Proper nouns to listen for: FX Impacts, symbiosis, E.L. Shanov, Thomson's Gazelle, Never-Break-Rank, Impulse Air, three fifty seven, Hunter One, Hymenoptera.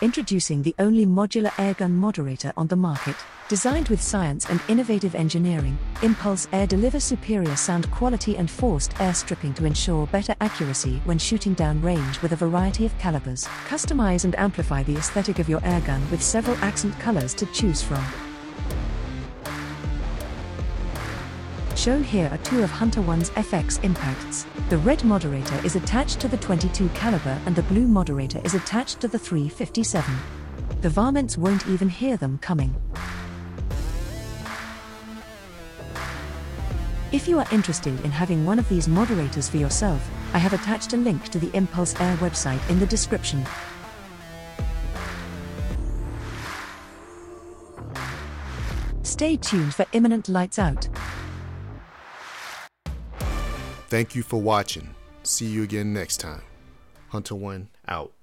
Introducing the only modular airgun moderator on the market, designed with science and innovative engineering, Impulse Air delivers superior sound quality and forced air stripping to ensure better accuracy when shooting down range with a variety of calibers. Customize and amplify the aesthetic of your airgun with several accent colors to choose from. Shown here are two of Hunter One's FX Impacts. The red moderator is attached to the 22 caliber and the blue moderator is attached to the 357. The varmints won't even hear them coming. If you are interested in having one of these moderators for yourself, I have attached a link to the Impulse Air website in the description. Stay tuned for imminent lights out. Thank you for watching. See you again next time. Hunter One out.